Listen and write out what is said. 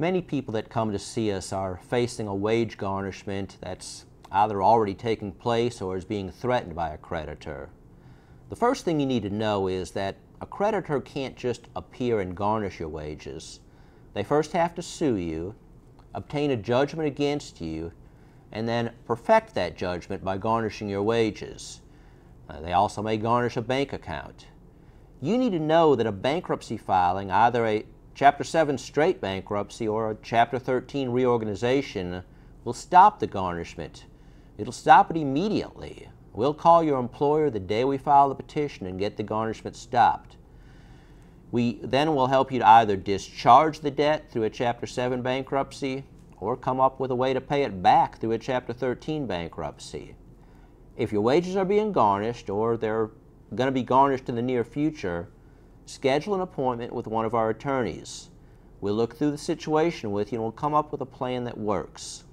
Many people that come to see us are facing a wage garnishment that's either already taking place or is being threatened by a creditor. The first thing you need to know is that a creditor can't just appear and garnish your wages. They first have to sue you, obtain a judgment against you, and then perfect that judgment by garnishing your wages. They also may garnish a bank account. You need to know that a bankruptcy filing, either a Chapter 7 straight bankruptcy or a Chapter 13 reorganization, will stop the garnishment. It'll stop it immediately. We'll call your employer the day we file the petition and get the garnishment stopped. We then will help you to either discharge the debt through a Chapter 7 bankruptcy or come up with a way to pay it back through a Chapter 13 bankruptcy. If your wages are being garnished or they're going to be garnished in the near future, schedule an appointment with one of our attorneys. We'll look through the situation with you and we'll come up with a plan that works.